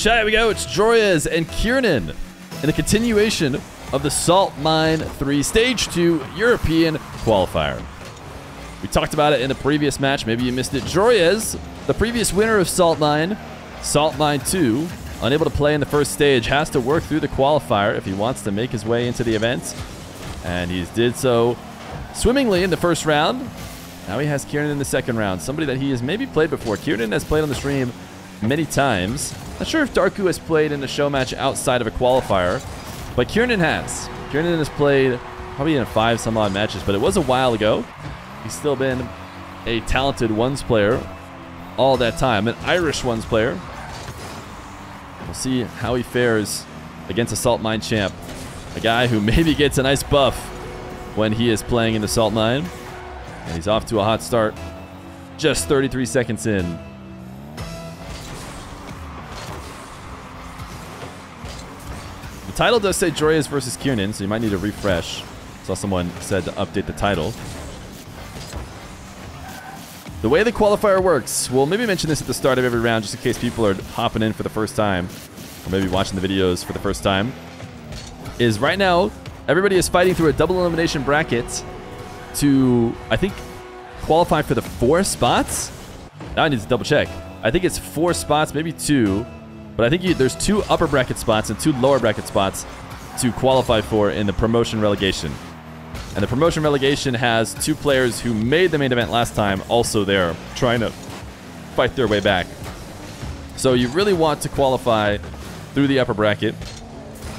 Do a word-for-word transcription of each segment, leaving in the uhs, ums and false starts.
Chat, here we go. It's Joreuz and Kiernan in the continuation of the Salt Mine three Stage two European Qualifier. We talked about it in the previous match. Maybe you missed it. Joreuz, the previous winner of Salt Mine, Salt Mine two, unable to play in the first stage, has to work through the qualifier if he wants to make his way into the event. And he did so swimmingly in the first round. Now he has Kiernan in the second round, somebody that he has maybe played before. Kiernan has played on the stream many times. Not sure if Darku has played in a show match outside of a qualifier, but Kiernan has. Kiernan has played probably in five some odd matches, but it was a while ago. He's still been a talented ones player all that time, an Irish ones player. We'll see how he fares against a Salt Mine champ, a guy who maybe gets a nice buff when he is playing in the Salt Mine. And he's off to a hot start, just thirty-three seconds in. The title does say Joreuz versus Kiernan, so you might need to refresh. Saw someone said to update the title. The way the qualifier works, we'll maybe mention this at the start of every round just in case people are hopping in for the first time, or maybe watching the videos for the first time, is right now everybody is fighting through a double elimination bracket to, I think, qualify for the four spots? Now I need to double check. I think it's four spots, maybe two. But I think you, there's two upper bracket spots and two lower bracket spots to qualify for in the promotion relegation. And the promotion relegation has two players who made the main event last time also there trying to fight their way back. So you really want to qualify through the upper bracket.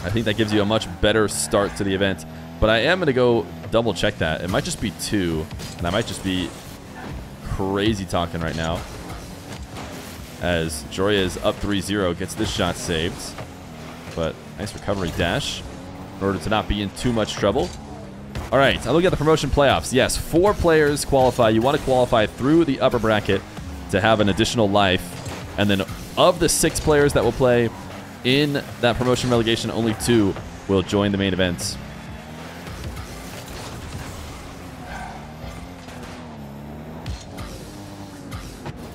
I think that gives you a much better start to the event. But I am going to go double check that. It might just be two, and I might just be crazy talking right now. As Joreuz up three zero, gets this shot saved. But nice recovery dash in order to not be in too much trouble. All right, I look at the promotion playoffs. Yes, four players qualify. You want to qualify through the upper bracket to have an additional life. And then of the six players that will play in that promotion relegation, only two will join the main events.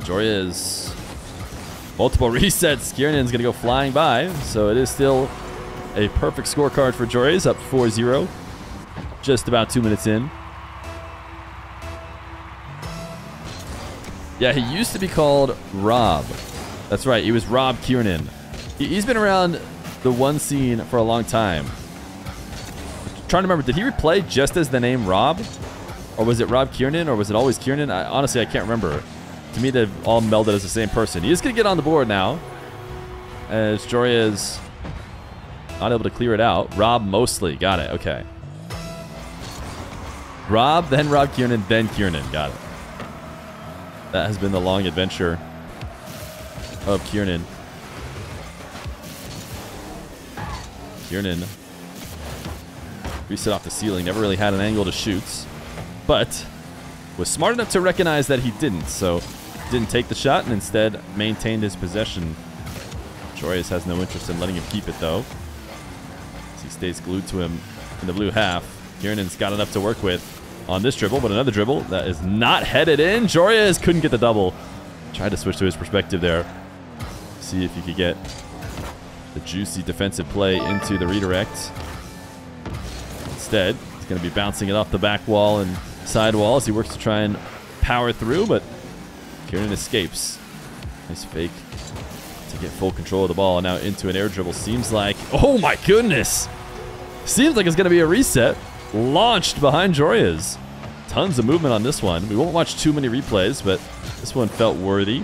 Joreuz. Multiple resets. Kiernan's going to go flying by. So it is still a perfect scorecard for Joreuz, up four zero. Just about two minutes in. Yeah, he used to be called Rob. That's right. He was Rob Kiernan. He's been around the one scene for a long time. I'm trying to remember, did he replay just as the name Rob? Or was it Rob Kiernan? Or was it always Kiernan? I, honestly, I can't remember. To me, they've all melded as the same person. He's going to get on the board now, as Joreuz not able to clear it out. Rob mostly. Got it. Okay. Rob, then Rob Kiernan, then Kiernan. Got it. That has been the long adventure of Kiernan. Kiernan reset off the ceiling. Never really had an angle to shoot, but was smart enough to recognize that he didn't. So didn't take the shot and instead maintained his possession. Joreuz has no interest in letting him keep it, though, as he stays glued to him in the blue half. Kiernan's got enough to work with on this dribble, but another dribble that is not headed in. Joreuz couldn't get the double. Tried to switch to his perspective there. See if he could get the juicy defensive play into the redirect. Instead, he's going to be bouncing it off the back wall and sidewall as he works to try and power through, but Kiernan escapes. Nice fake to get full control of the ball. And now into an air dribble. Seems like, oh my goodness! Seems like it's going to be a reset. Launched behind Joreuz. Tons of movement on this one. We won't watch too many replays, but this one felt worthy.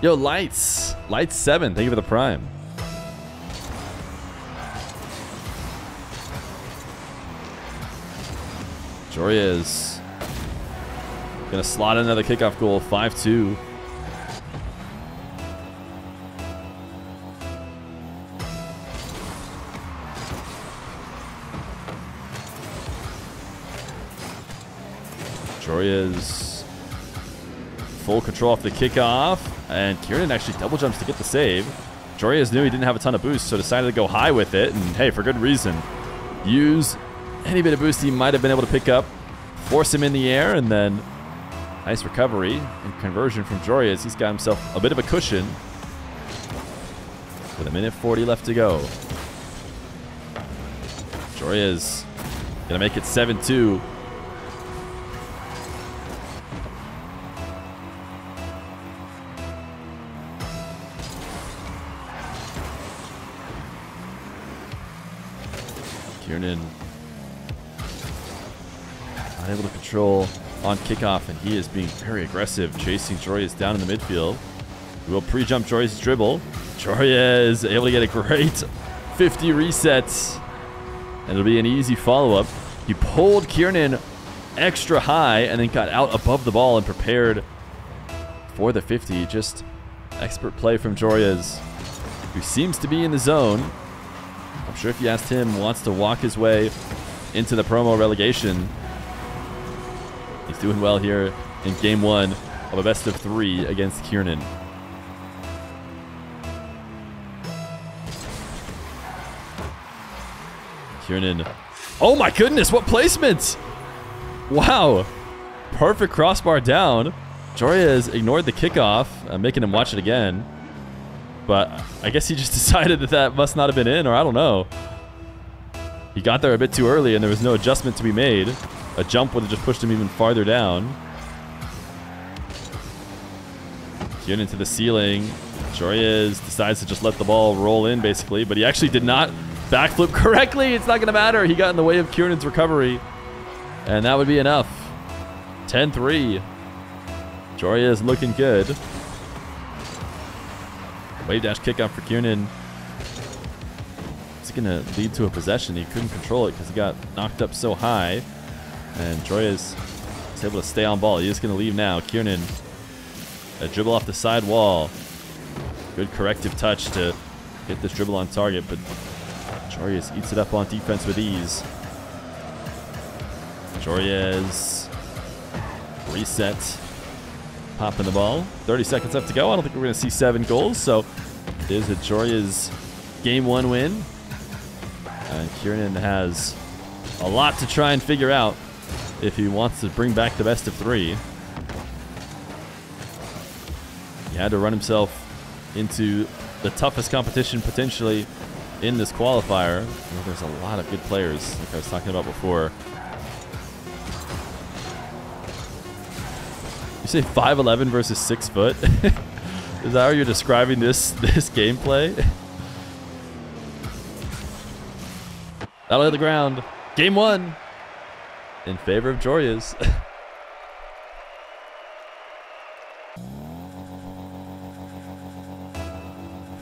Yo, Lights. Lights seven, thank you for the prime. Joreuz gonna slot another kickoff goal, five two. Joreuz full control off the kickoff, and Kiernan actually double jumps to get the save. Joreuz knew he didn't have a ton of boost, so decided to go high with it, and hey, for good reason. Use any bit of boost he might have been able to pick up, force him in the air, and then nice recovery and conversion from Joreuz. He's got himself a bit of a cushion With a minute forty left to go. Joreuz gonna make it seven two. Kiernan unable to control on kickoff, and he is being very aggressive, chasing Joreuz down in the midfield. He will pre-jump Joreuz's dribble. Joreuz able to get a great fifty resets, and it'll be an easy follow-up. He pulled Kiernan extra high and then got out above the ball and prepared for the fifty. Just expert play from Joreuz, who seems to be in the zone. I'm sure if you asked him, wants to walk his way into the promo relegation. He's doing well here in game one of a best of three against Kiernan. Kiernan. Oh my goodness, what placements! Wow. Perfect crossbar down. Joreuz ignored the kickoff, uh, making him watch it again. But I guess he just decided that that must not have been in, or I don't know. He got there a bit too early and there was no adjustment to be made. A jump would have just pushed him even farther down. Kiernan to the ceiling. Joreuz decides to just let the ball roll in, basically, but he actually did not backflip correctly. It's not going to matter. He got in the way of Kiernan's recovery, and that would be enough. ten three. Joreuz looking good. Wave dash kick out for Kiernan. It's going to lead to a possession. He couldn't control it because he got knocked up so high, and Joreuz is able to stay on ball. He's just going to leave now. Kiernan, a dribble off the side wall. Good corrective touch to get this dribble on target, but Joreuz eats it up on defense with ease. Joreuz reset, popping the ball. thirty seconds left to go. I don't think we're going to see seven goals, so it is a Joreuz game one win. And Kiernan has a lot to try and figure out if he wants to bring back the best of three. He had to run himself into the toughest competition potentially in this qualifier. There's a lot of good players, like I was talking about before. You say five eleven versus six foot? Is that how you're describing this this gameplay? That'll hit the ground. Game one in favor of Joreuz.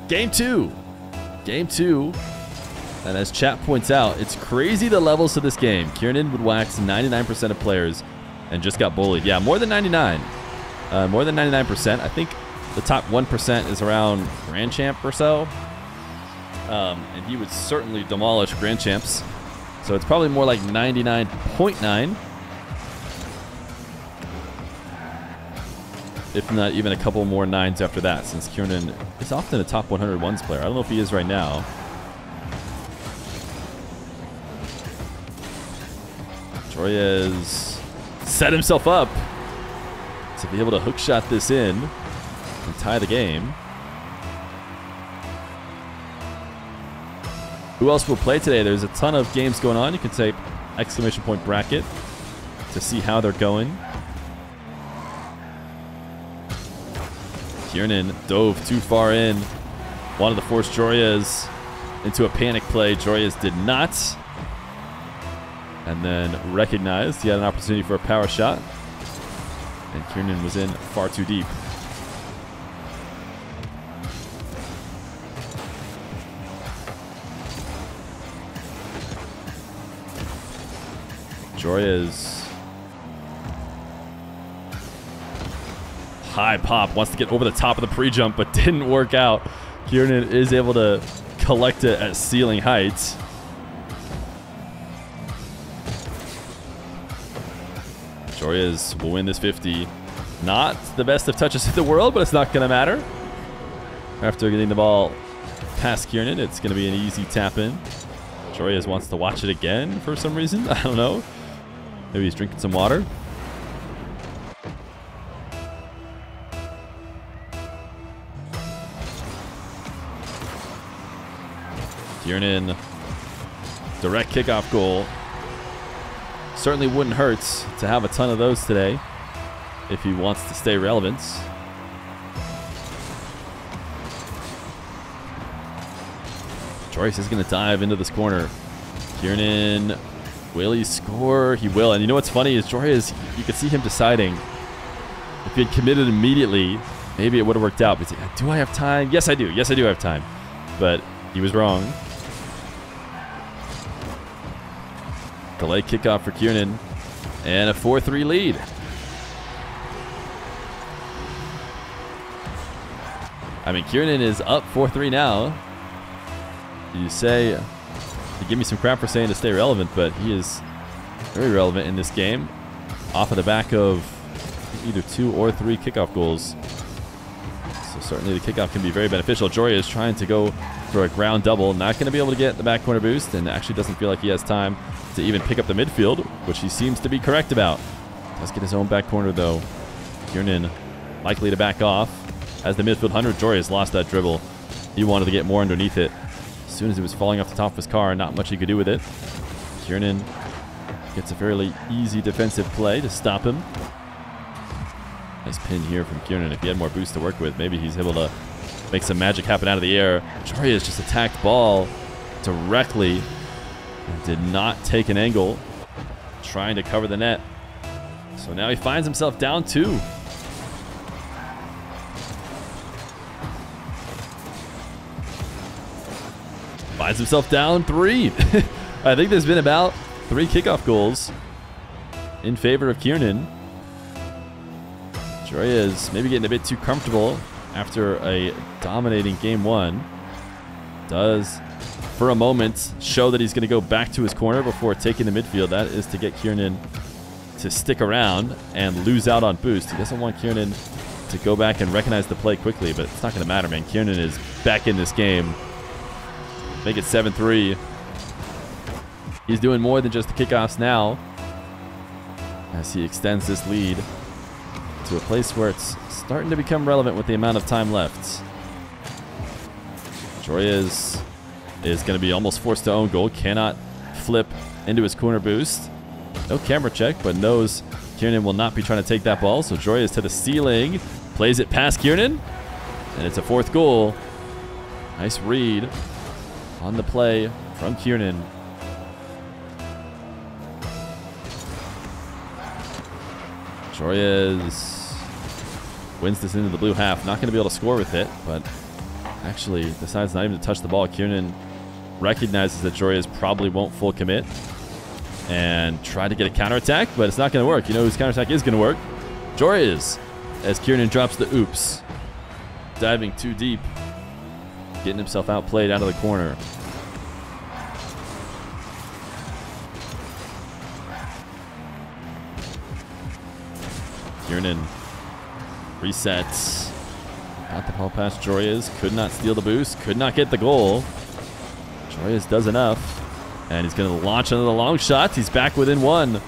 Game two. Game two, and as chat points out, it's crazy the levels to this game. Kiernan would wax ninety-nine percent of players and just got bullied. Yeah, more than ninety-nine. Uh, more than ninety-nine percent. I think the top one percent is around Grand Champ or so. Um, and he would certainly demolish Grand Champs. So it's probably more like ninety-nine point nine. If not even a couple more nines after that, since Kiernan is often a top one hundred ones player. I don't know if he is right now. Joreuz set himself up to be able to hook shot this in and tie the game. Who else will play today? There's a ton of games going on. You can type exclamation point bracket to see how they're going. Kiernan dove too far in. Wanted to force Joreuz into a panic play. Joreuz did not. And then recognized he had an opportunity for a power shot. And Kiernan was in far too deep. Joreuz. High pop, wants to get over the top of the pre-jump, but didn't work out. Kiernan is able to collect it at ceiling heights. Joreuz will win this fifty. Not the best of touches in the world, but it's not going to matter. After getting the ball past Kiernan, it's going to be an easy tap-in. Joreuz wants to watch it again for some reason. I don't know. Maybe he's drinking some water. Kiernan, direct kickoff goal. Certainly wouldn't hurt to have a ton of those today if he wants to stay relevant. Joreuz is going to dive into this corner. Kiernan, will he score? He will. And you know what's funny is Joreuz, you can see him deciding. If he had committed immediately, maybe it would have worked out. But he's like, do I have time? Yes, I do. Yes, I do have time. But he was wrong. Delay kickoff for Kiernan. And a four three lead. I mean, Kiernan is up four three now. You say, you give me some crap for saying to stay relevant, but he is very relevant in this game. Off of the back of either two or three kickoff goals. So certainly the kickoff can be very beneficial. Joreuz is trying to go for a ground double. Not going to be able to get the back corner boost, and actually doesn't feel like he has time to even pick up the midfield, which he seems to be correct about. Does get his own back corner, though. Kiernan likely to back off. As the midfield hunter, Joreuz lost that dribble. He wanted to get more underneath it. As soon as it was falling off the top of his car, not much he could do with it. Kiernan gets a fairly easy defensive play to stop him. Nice pin here from Kiernan. If he had more boost to work with, maybe he's able to make some magic happen out of the air. Joreuz just attacked ball directly and did not take an angle, trying to cover the net. So now he finds himself down two. Finds himself down three. I think there's been about three kickoff goals in favor of Kiernan. Joreuz maybe getting a bit too comfortable after a dominating game one. Does, for a moment, show that he's going to go back to his corner before taking the midfield. That is to get Kiernan to stick around and lose out on boost. He doesn't want Kiernan to go back and recognize the play quickly, but it's not going to matter, man. Kiernan is back in this game. Make it seven three. He's doing more than just the kickoffs now, as he extends this lead to a place where it's starting to become relevant with the amount of time left. Joreuz is going to be almost forced to own goal. Cannot flip into his corner boost. No camera check, but knows Kiernan will not be trying to take that ball. So Joreuz to the ceiling. Plays it past Kiernan. And it's a fourth goal. Nice read on the play from Kiernan. Joreuz wins this into the blue half. Not going to be able to score with it, but actually decides not even to touch the ball. Kiernan recognizes that Joreuz probably won't full commit and try to get a counterattack, but it's not going to work. You know whose counterattack is going to work? Joreuz, as Kiernan drops the oops. Diving too deep. Getting himself outplayed out of the corner. Kiernan resets. Got the ball past Joreuz. Could not steal the boost. Could not get the goal. Joreuz does enough. And he's going to launch into the long shots. He's back within one.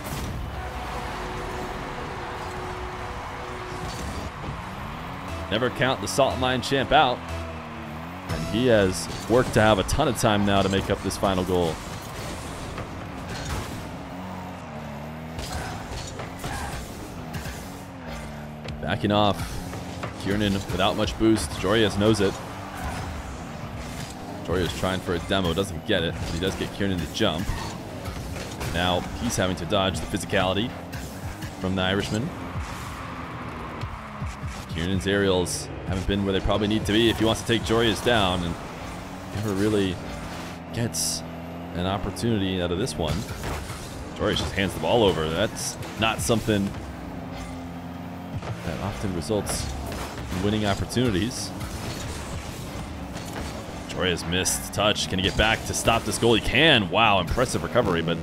Never count the Salt Mine champ out. And he has worked to have a ton of time now to make up this final goal. Backing off. Kiernan without much boost. Joreuz knows it. Joreuz trying for a demo. Doesn't get it. But he does get Kiernan to jump. Now he's having to dodge the physicality from the Irishman. Kiernan's aerials haven't been where they probably need to be if he wants to take Joreuz down, and never really gets an opportunity out of this one. Joreuz just hands the ball over. That's not something that often results in winning opportunities. Joreuz missed touch. Can he get back to stop this goal? He can. Wow, impressive recovery, but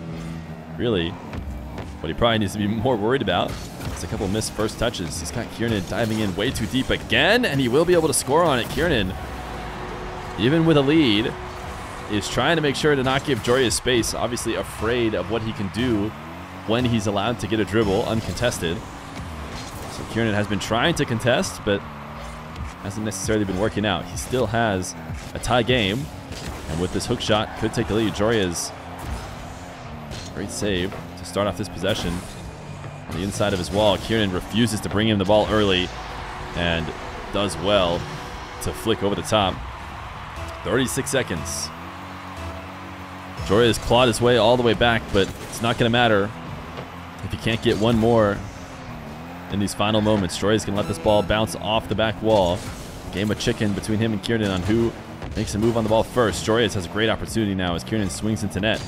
really what he probably needs to be more worried about. It's a couple missed first touches. He's got Kiernan diving in way too deep again, and he will be able to score on it. Kiernan, even with a lead, is trying to make sure to not give Joreuz space. Obviously afraid of what he can do when he's allowed to get a dribble uncontested. So Kiernan has been trying to contest, but hasn't necessarily been working out. He still has a tie game. And with this hook shot, could take the lead. Joreuz, great save to start off this possession. On the inside of his wall, Kiernan refuses to bring him the ball early and does well to flick over the top. thirty-six seconds. Joreuz clawed his way all the way back, but it's not going to matter if you can't get one more in these final moments. Joreuz can let this ball bounce off the back wall. Game of chicken between him and Kiernan on who makes a move on the ball first. Joreuz has a great opportunity now as Kiernan swings into net.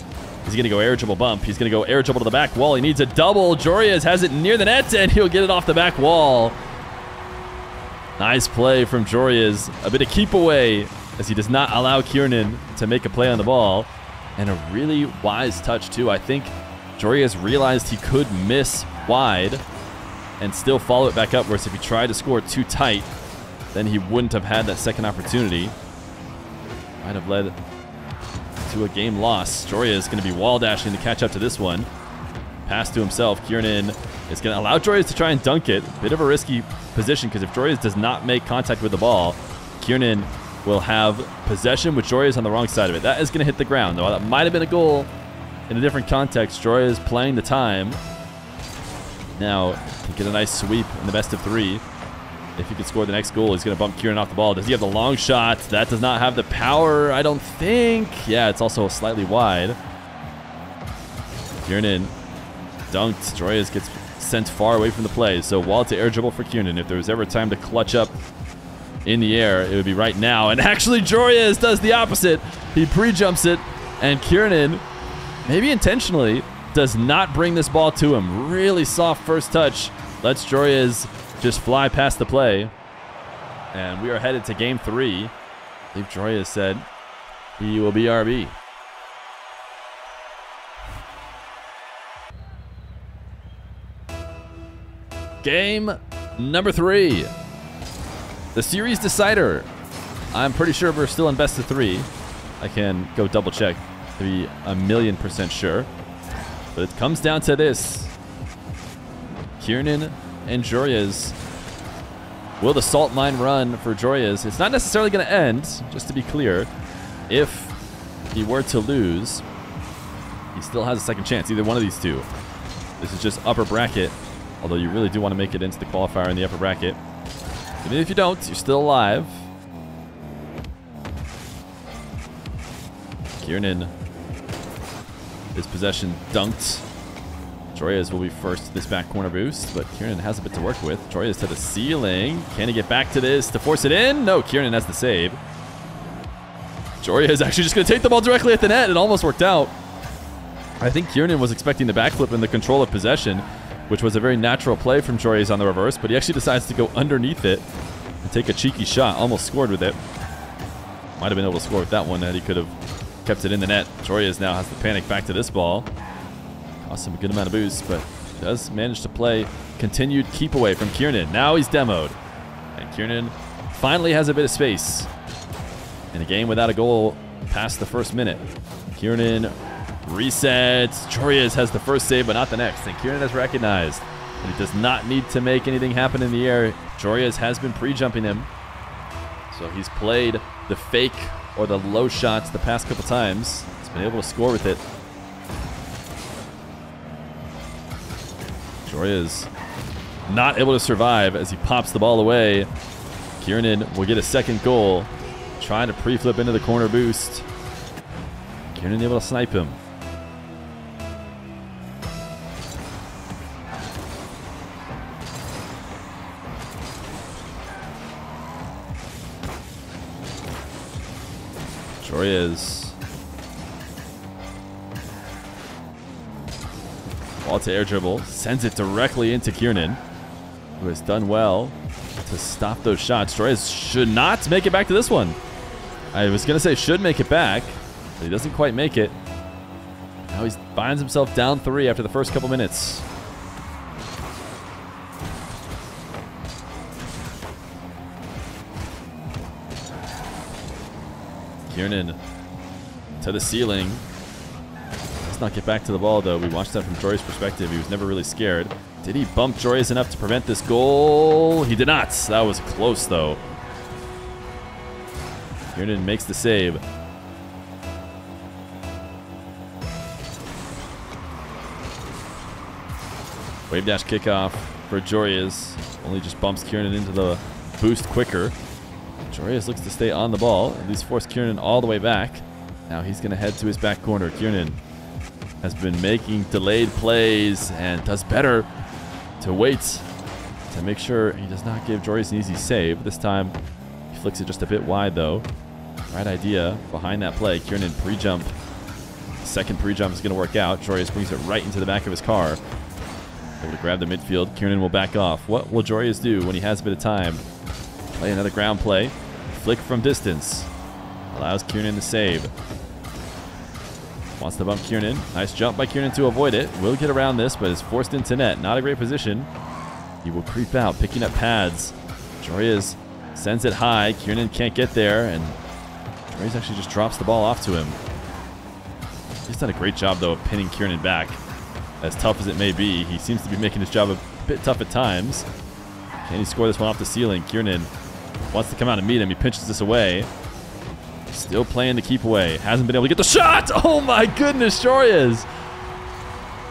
He's going to go air dribble bump. He's going to go air dribble to the back wall. He needs a double. Joreuz has it near the net, and he'll get it off the back wall. Nice play from Joreuz. A bit of keep away as he does not allow Kiernan to make a play on the ball. And a really wise touch, too. I think Joreuz realized he could miss wide and still follow it back up, whereas if he tried to score too tight, then he wouldn't have had that second opportunity. Might have led to a game loss. Joreuz is going to be wall dashing to catch up to this one. Pass to himself. Kiernan is going to allow Joreuz to try and dunk it. Bit of a risky position, because if Joreuz does not make contact with the ball, Kiernan will have possession with Joreuz on the wrong side of it. That is going to hit the ground, though. That might have been a goal in a different context. Joreuz playing the time. Now, can get a nice sweep in the best of three. If he can score the next goal, he's going to bump Kiernan off the ball. Does he have the long shot? That does not have the power, I don't think. Yeah, it's also slightly wide. Kiernan dunked. Joreuz gets sent far away from the play. So wall to air dribble for Kiernan. If there was ever time to clutch up in the air, it would be right now. And actually, Joreuz does the opposite. He pre-jumps it, and Kiernan, maybe intentionally, does not bring this ball to him. Really soft first touch. Lets Joreuz just fly past the play. And we are headed to game three. I think Joreuz said he will be R B. Game number three. The series decider. I'm pretty sure we're still in best of three. I can go double check to be a million percent sure. But it comes down to this. Kiernan and Joreuz. Will the Salt Mine run for Joreuz? It's not necessarily going to end, just to be clear. If he were to lose, he still has a second chance, either one of these two. This is just upper bracket, although you really do want to make it into the qualifier in the upper bracket. Even if you don't, you're still alive. Kiernan, his possession dunked. Joreuz will be first to this back corner boost, but Kiernan has a bit to work with. Joreuz to the ceiling. Can he get back to this to force it in? No, Kiernan has the save. Joreuz is actually just going to take the ball directly at the net. It almost worked out. I think Kiernan was expecting the backflip and the control of possession, which was a very natural play from Joreuz on the reverse, but he actually decides to go underneath it and take a cheeky shot. Almost scored with it. Might have been able to score with that one, that he could have kept it in the net. Joreuz now has the panic back to this ball. Awesome, a good amount of boost, but does manage to play continued keep away from Kiernan. Now he's demoed. And Kiernan finally has a bit of space. In a game without a goal past the first minute. Kiernan resets. Joreuz has the first save, but not the next. And Kiernan has recognized that he does not need to make anything happen in the air. Joreuz has been pre-jumping him. So he's played the fake or the low shots the past couple times. He's been able to score with it. Joreuz not able to survive as he pops the ball away. Kiernan will get a second goal. Trying to pre-flip into the corner boost. Kiernan able to snipe him. Joreuz. Ball to air dribble, sends it directly into Kiernan, who has done well to stop those shots. Joreuz should not make it back to this one. I was going to say should make it back, but he doesn't quite make it. Now he finds himself down three after the first couple minutes. Kiernan to the ceiling. Not get back to the ball, though. We watched that from Joreuz's perspective. He was never really scared. Did he bump Joreuz enough to prevent this goal? He did not. That was close, though. Kiernan makes the save. Wave dash kickoff for Joreuz. Only just bumps Kiernan into the boost quicker. Joreuz looks to stay on the ball. At least force Kiernan all the way back. Now he's going to head to his back corner. Kiernan has been making delayed plays and does better to wait to make sure he does not give Joreuz an easy save. This time he flicks it just a bit wide though. Right idea behind that play. Kiernan pre-jump. Second pre-jump is going to work out. Joreuz brings it right into the back of his car. Able to grab the midfield. Kiernan will back off. What will Joreuz do when he has a bit of time? Play another ground play. Flick from distance. Allows Kiernan to save. Wants to bump Kiernan. Nice jump by Kiernan to avoid it. Will get around this, but is forced into net. Not a great position. He will creep out, picking up pads. Joreuz sends it high. Kiernan can't get there, and Joreuz actually just drops the ball off to him. He's done a great job, though, of pinning Kiernan back. As tough as it may be, he seems to be making his job a bit tough at times. Can he score this one off the ceiling? Kiernan wants to come out and meet him. He pinches this away. Still playing the keep away. Hasn't been able to get the shot! Oh my goodness, Joreuz!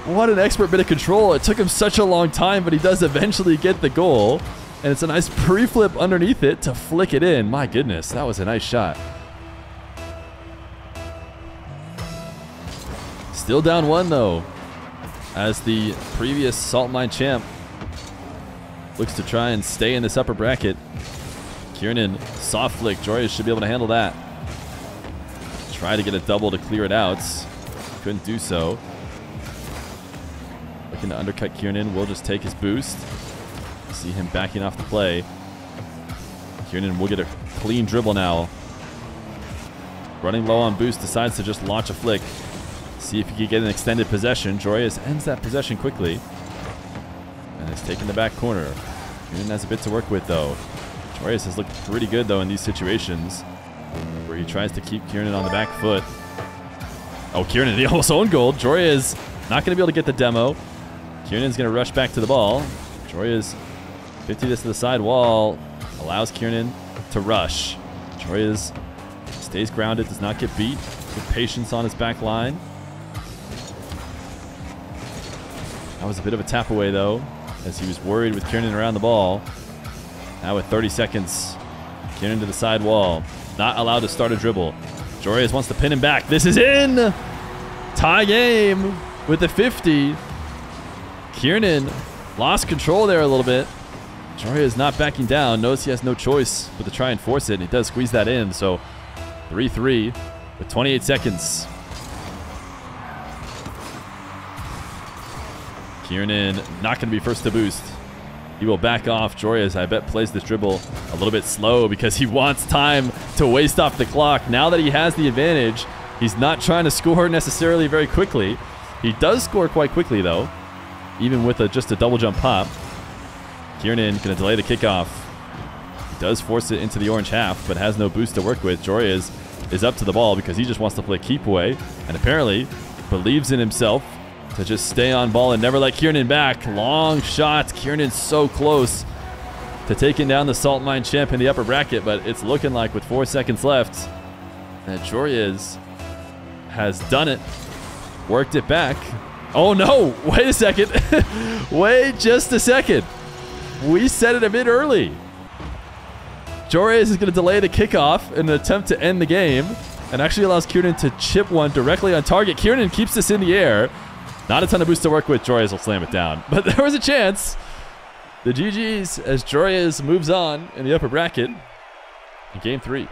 What an expert bit of control. It took him such a long time, but he does eventually get the goal. And it's a nice pre-flip underneath it to flick it in. My goodness, that was a nice shot. Still down one though, as the previous Salt Mine champ looks to try and stay in this upper bracket. Kiernan, soft flick. Joreuz should be able to handle that. Try to get a double to clear it out. Couldn't do so. Looking to undercut Kiernan. Will just take his boost. See him backing off the play. Kiernan will get a clean dribble now. Running low on boost. Decides to just launch a flick. See if he can get an extended possession. Joreuz ends that possession quickly. And is taking the back corner. Kiernan has a bit to work with though. Joreuz has looked pretty good though in these situations, where he tries to keep Kiernan on the back foot. Oh, Kiernan, he almost owned goal. Joreuz not going to be able to get the demo. Kiernan's going to rush back to the ball. Joreuz fifty this to the side wall. Allows Kiernan to rush. Joreuz stays grounded, does not get beat. Good patience on his back line. That was a bit of a tap away though, as he was worried with Kiernan around the ball. Now with thirty seconds, Kiernan to the side wall. Not allowed to start a dribble. Joreuz wants to pin him back. This is in! Tie game with the fifty. Kiernan lost control there a little bit. Joreuz not backing down. Knows he has no choice but to try and force it, and he does squeeze that in. So three three with twenty-eight seconds. Kiernan not going to be first to boost. He will back off. Joreuz, I bet, plays this dribble a little bit slow because he wants time to waste off the clock. Now that he has the advantage, he's not trying to score necessarily very quickly. He does score quite quickly, though, even with a, just a double jump pop. Kiernan going to delay the kickoff. He does force it into the orange half, but has no boost to work with. Joreuz is up to the ball because he just wants to play keep away and apparently believes in himself to just stay on ball and never let Kiernan back. Long shot. Kiernan so close to taking down the Salt Mine champ in the upper bracket, but it's looking like with four seconds left that Joreuz has done it. Worked it back. Oh no! Wait a second. Wait just a second. We said it a bit early. Joreuz is going to delay the kickoff in an attempt to end the game and actually allows Kiernan to chip one directly on target. Kiernan keeps this in the air. Not a ton of boost to work with. Joreuz will slam it down. But there was a chance. The G Gs as Joreuz moves on in the upper bracket in game three.